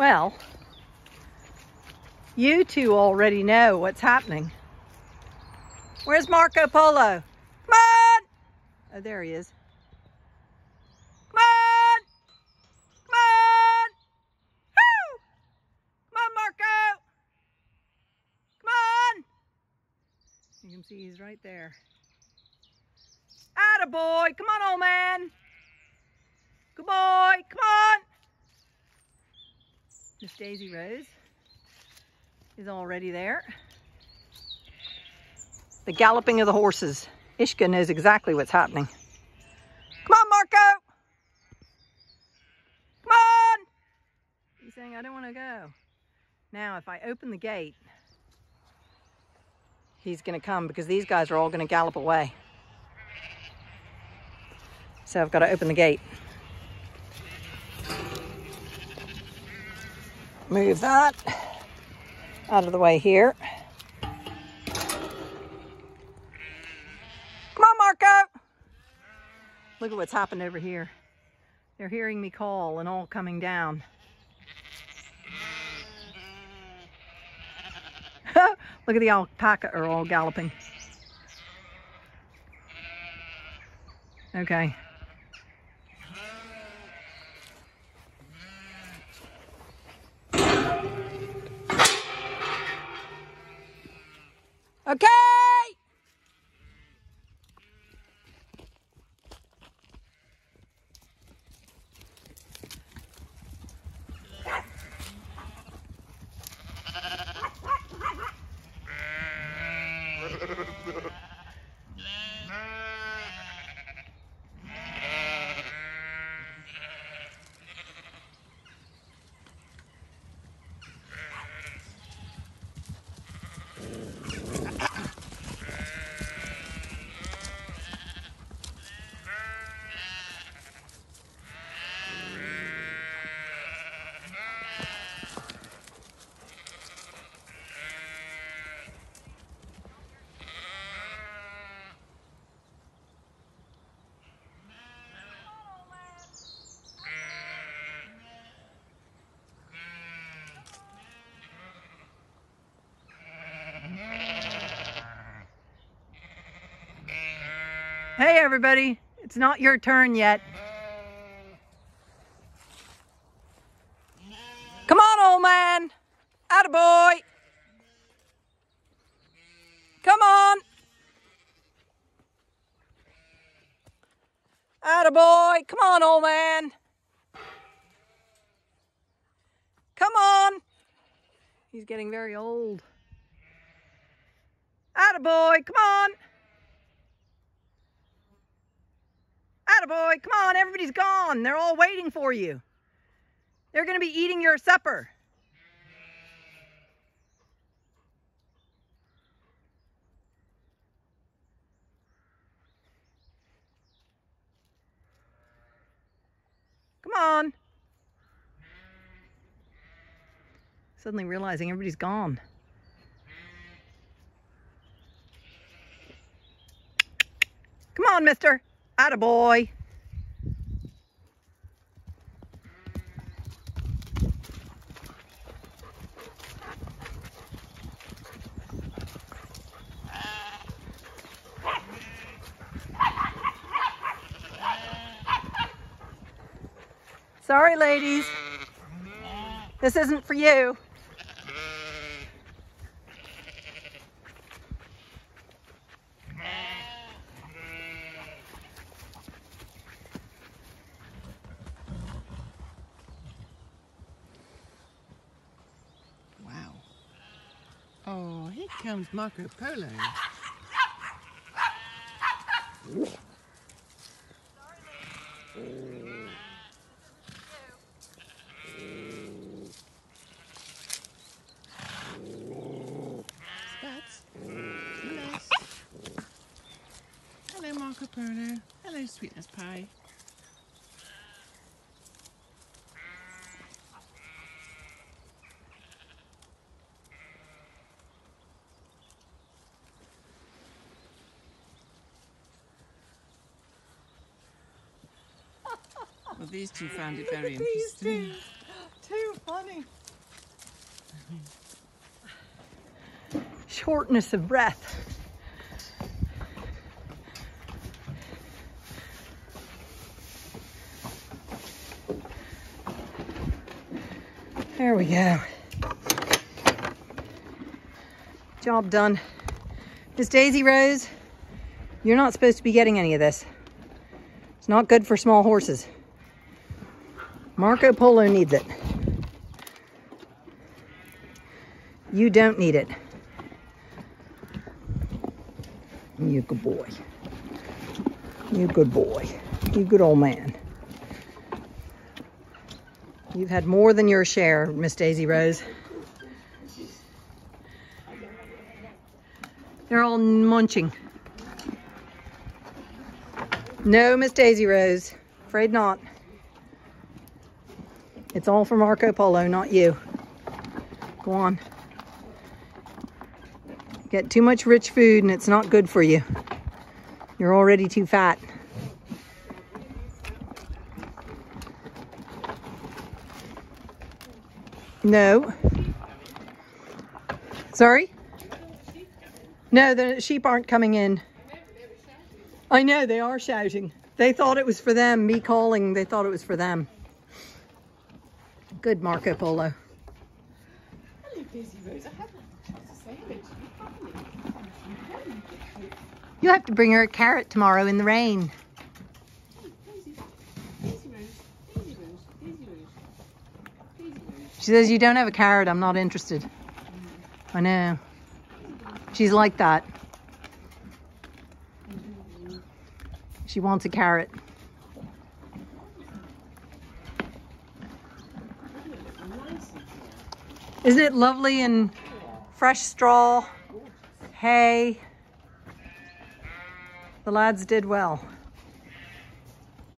Well, you two already know what's happening. Where's Marco Polo? Come on! Oh, there he is. Come on! Come on! Woo! Come on, Marco! Come on! You can see he's right there. Atta boy! Come on, old man! Good boy! Come on! Miss Daisy Rose is already there. The galloping of the horses. Ishka knows exactly what's happening. Come on, Marco! Come on! He's saying, I don't want to go. Now, if I open the gate, he's going to come because these guys are all going to gallop away. So I've got to open the gate. Move that out of the way here. Come on, Marco! Look at what's happened over here. They're hearing me call and all coming down. Look at the alpaca are all galloping. Okay. Okay! Hey everybody, it's not your turn yet. Come on, old man. Attaboy. Come on. Attaboy. Come on, old man. Come on. He's getting very old. Attaboy. Come on. Boy, come on, everybody's gone. They're all waiting for you. They're going to be eating your supper. Come on. Suddenly realizing everybody's gone. Come on, mister. Attaboy. Sorry, ladies. This isn't for you. Oh, here comes Marco Polo. Spats. Hello, Marco Polo. Hello, sweetness pie. Well, these two found it very interesting. Too funny. Shortness of breath. There we go. Job done. Miss Daisy Rose, you're not supposed to be getting any of this. It's not good for small horses. Marco Polo needs it. You don't need it. You good boy. You good boy. You good old man. You've had more than your share, Miss Daisy Rose. They're all munching. No, Miss Daisy Rose. Afraid not. It's all for Marco Polo, not you. Go on. Get too much rich food and it's not good for you. You're already too fat. No. Sorry? No, the sheep aren't coming in. I know, they are shouting. They thought it was for them. Me calling, they thought it was for them. Good Marco Polo. Hello, Daisy Rose. I haven't had to say it to you. You'll have to bring her a carrot tomorrow in the rain. She says, you don't have a carrot, I'm not interested. I know. She's like that. She wants a carrot. Isn't it lovely and fresh straw, hay? The lads did well.